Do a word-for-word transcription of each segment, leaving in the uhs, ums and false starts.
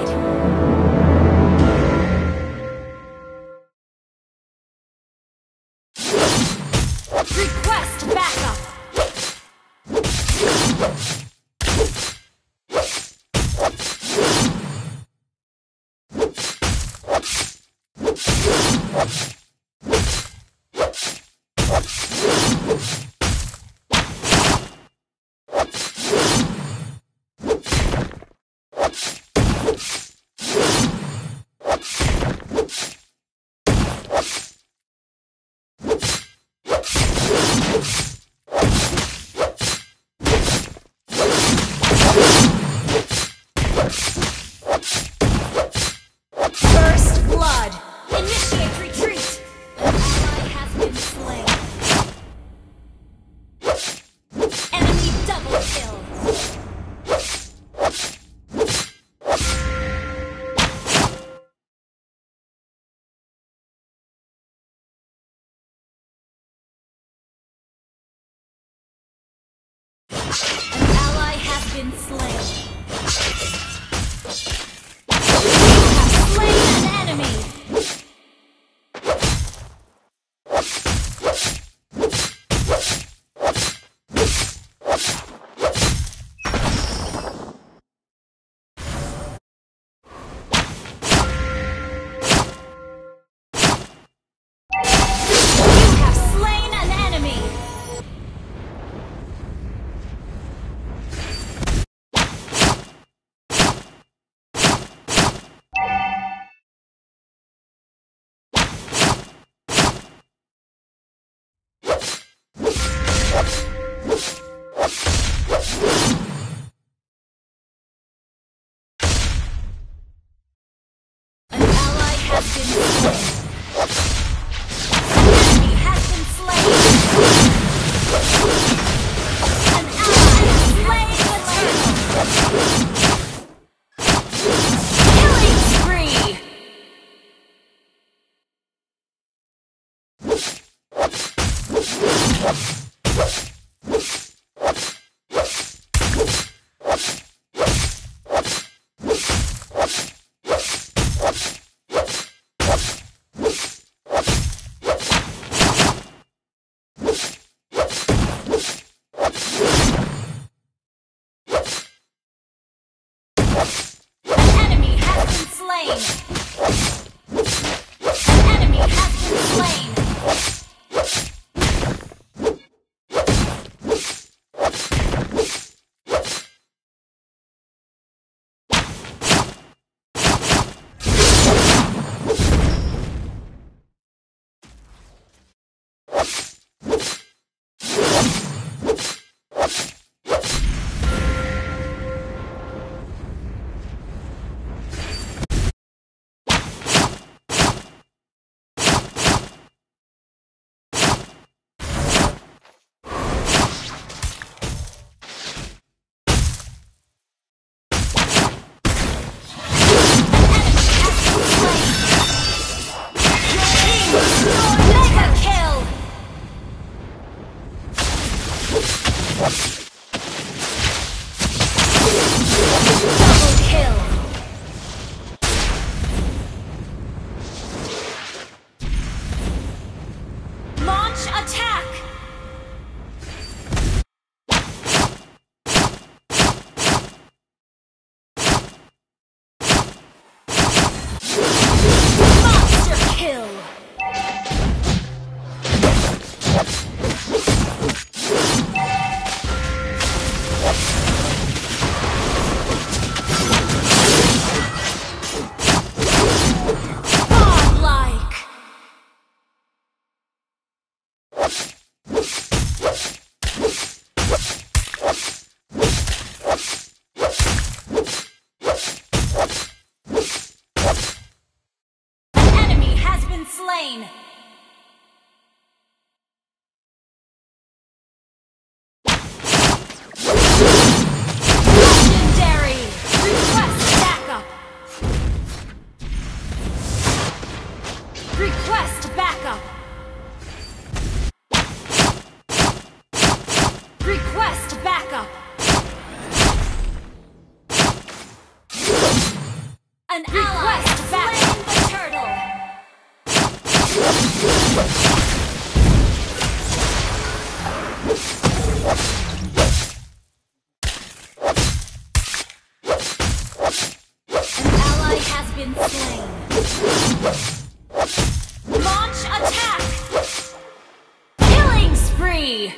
Been slain. You have slain an enemy. You have slain an enemy. Slain. Legendary. Request backup. Request backup. Request backup. three.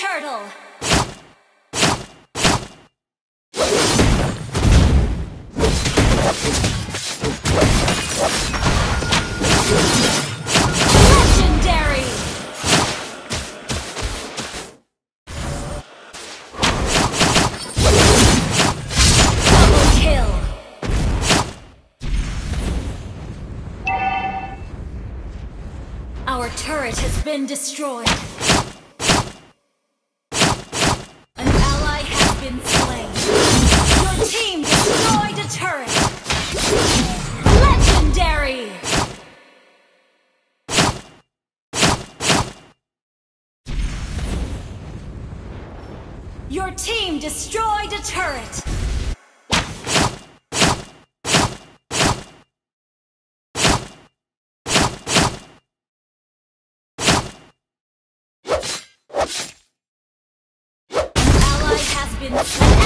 Turtle. Legendary. Double kill. Our turret has been destroyed. Your team destroyed a turret! An ally has been slain.